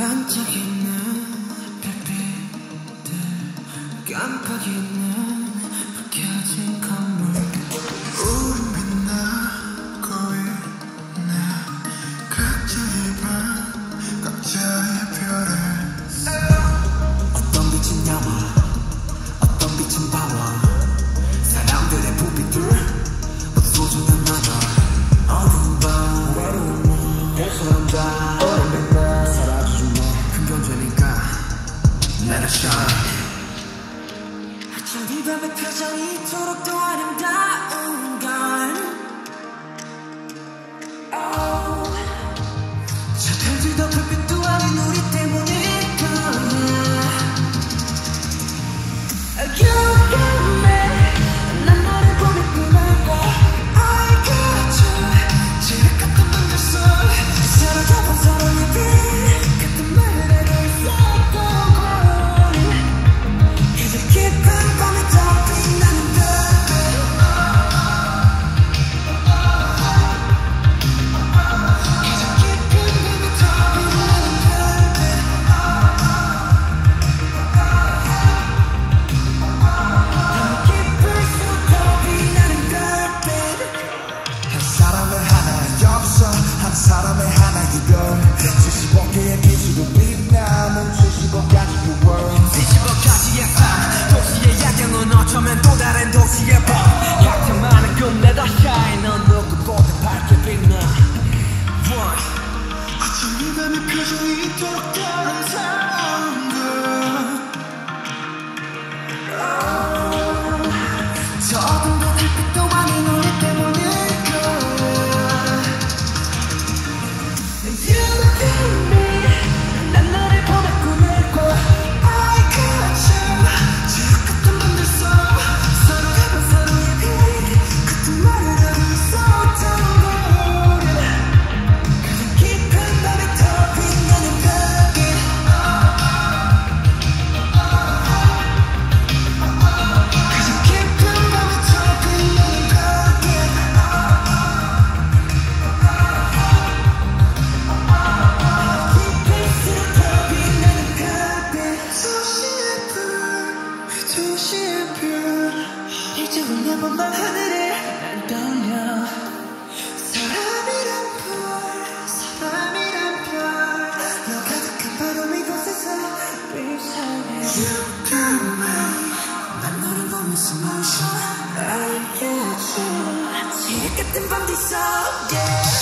반짝이는 별빛들 깜빡이는 밝혀진 건물 우린 빛나고 있네 각자의 밤 각자의 별을 어떤 빛은 영화 어떤 빛은 바와 사람들의 부비들 소중한 나라 어두운 밤 외로운 몸 고소한 밤 Let it shine. 어쩜 네 밤의 표정이 이토록 또 아름다운 건 저 별들 더 불빛도 아닌 우리 때문일 거야 You me 난 너를 보며 빛나고 I got you 지옥 같은 만들 속 사라져본 사랑의 빛 같은 말을 알고 있었던 사람의 하나 이별 75개의 빛으로 빛나는 75가지의 world 75가지의 밤 도시의 야경은 어쩌면 또 다른 도시의 밤 같은 많은 꿈 let us shine 넌 누구보다 밝게 빛나 어쩜 네 밤의 표정이 이토록 아름다운 걸 저 어둠도 달빛도 아닌 우리 때문에 I got you 지옥 같은 밤 뒤 속에